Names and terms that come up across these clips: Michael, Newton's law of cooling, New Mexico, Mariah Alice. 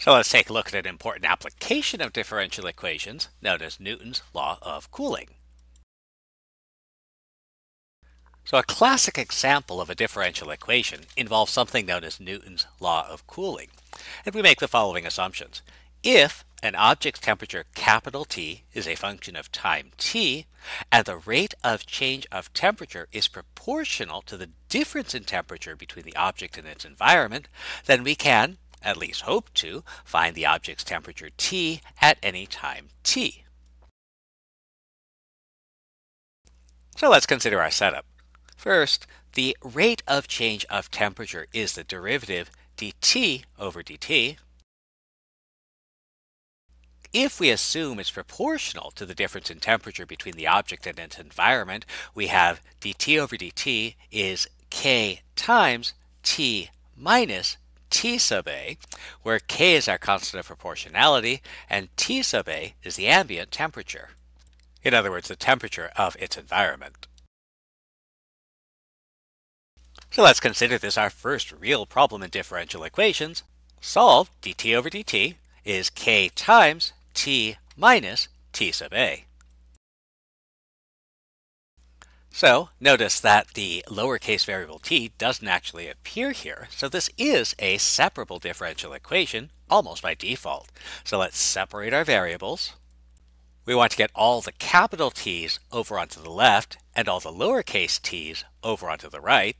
So let's take a look at an important application of differential equations known as Newton's law of cooling. So a classic example of a differential equation involves something known as Newton's law of cooling. And we make the following assumptions. If an object's temperature T is a function of time t, and the rate of change of temperature is proportional to the difference in temperature between the object and its environment, then we can, at least hope to, find the object's temperature t at any time t. So let's consider our setup. First, the rate of change of temperature is the derivative dt over dt. If we assume it's proportional to the difference in temperature between the object and its environment, we have dt over dt is k times t minus t sub a, where k is our constant of proportionality and t sub a is the ambient temperature. In other words, the temperature of its environment. So let's consider this our first real problem in differential equations. Solve dt over dt is k times t minus t sub a. So notice that the lowercase variable t doesn't actually appear here. So this is a separable differential equation almost by default. So let's separate our variables. We want to get all the capital T's over onto the left and all the lowercase t's over onto the right.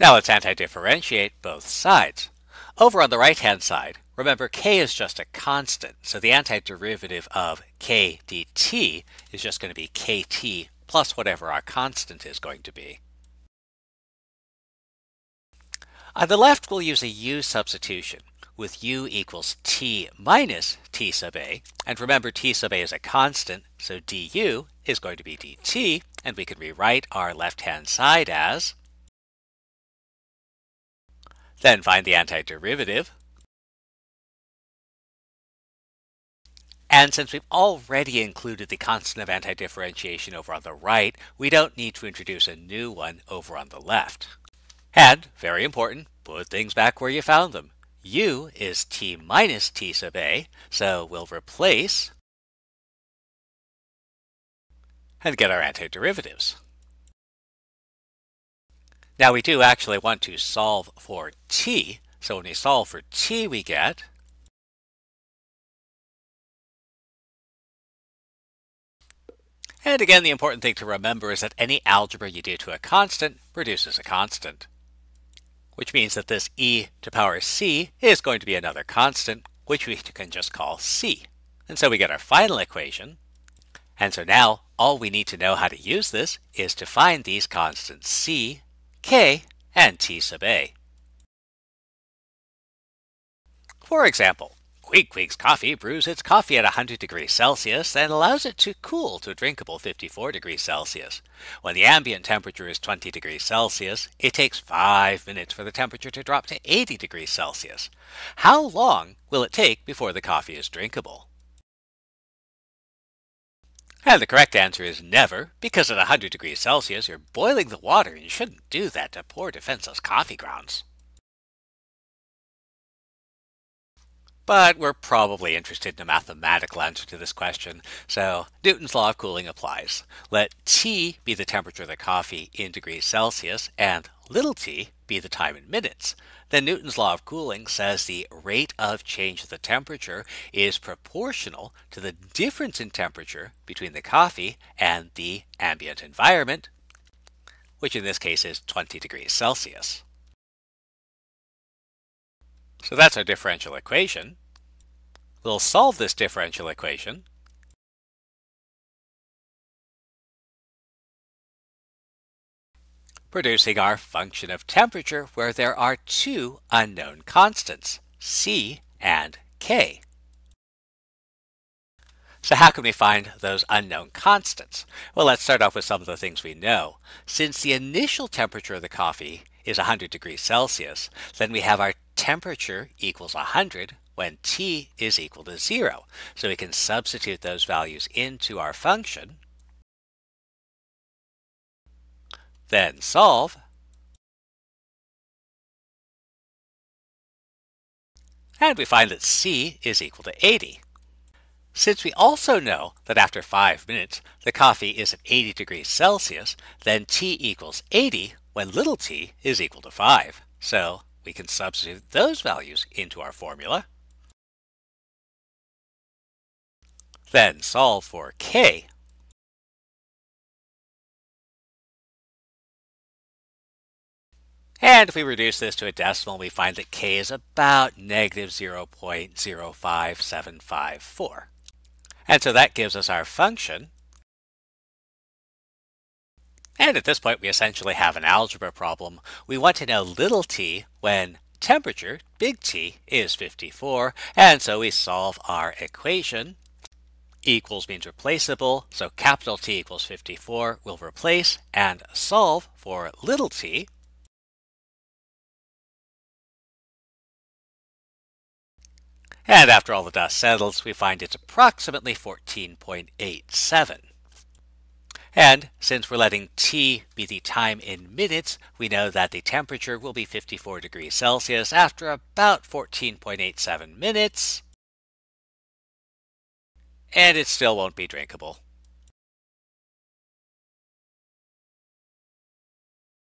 Now let's anti-differentiate both sides. Over on the right-hand side, remember k is just a constant, so the antiderivative of k dt is just going to be kt plus whatever our constant is going to be. On the left, we'll use a u substitution with u equals t minus t sub a, and remember t sub a is a constant, so du is going to be dt, and we can rewrite our left-hand side as. Then find the antiderivative. And since we've already included the constant of antidifferentiation over on the right, we don't need to introduce a new one over on the left. And, very important, put things back where you found them. U is t minus t sub a, so we'll replace and get our antiderivatives. Now we do actually want to solve for t, so when we solve for t we get and again the important thing to remember is that any algebra you do to a constant produces a constant, which means that this e to power c is going to be another constant, which we can just call c. And so we get our final equation. And so now all we need to know how to use this is to find these constants c, k, and t sub a. For example, Queequeg's coffee brews its coffee at 100 degrees Celsius and allows it to cool to a drinkable 54 degrees Celsius. When the ambient temperature is 20 degrees Celsius, it takes 5 minutes for the temperature to drop to 80 degrees Celsius. How long will it take before the coffee is drinkable? And the correct answer is never, because at 100 degrees Celsius, you're boiling the water and you shouldn't do that to poor defenseless coffee grounds. But we're probably interested in a mathematical answer to this question, so Newton's law of cooling applies. Let T be the temperature of the coffee in degrees Celsius and little t be the time in minutes. Then Newton's law of cooling says the rate of change of the temperature is proportional to the difference in temperature between the coffee and the ambient environment, which in this case is 20 degrees Celsius. So that's our differential equation. We'll solve this differential equation. Producing our function of temperature where there are two unknown constants, C and K. So how can we find those unknown constants? Well, let's start off with some of the things we know. Since the initial temperature of the coffee is 100 degrees Celsius, then we have our temperature equals 100 when T is equal to 0. So we can substitute those values into our function. then solve, and we find that C is equal to 80. Since we also know that after 5 minutes the coffee is at 80 degrees Celsius, then T equals 80 when little t is equal to 5. So we can substitute those values into our formula, then solve for K. And if we reduce this to a decimal, we find that K is about negative 0.05754. And so that gives us our function. And at this point, we essentially have an algebra problem. We want to know little t when temperature, big T, is 54. And so we solve our equation. Equals means replaceable, so capital T equals 54. We'll replace and solve for little t. And after all the dust settles, we find it's approximately 14.87. And since we're letting T be the time in minutes, we know that the temperature will be 54 degrees Celsius after about 14.87 minutes. And it still won't be drinkable.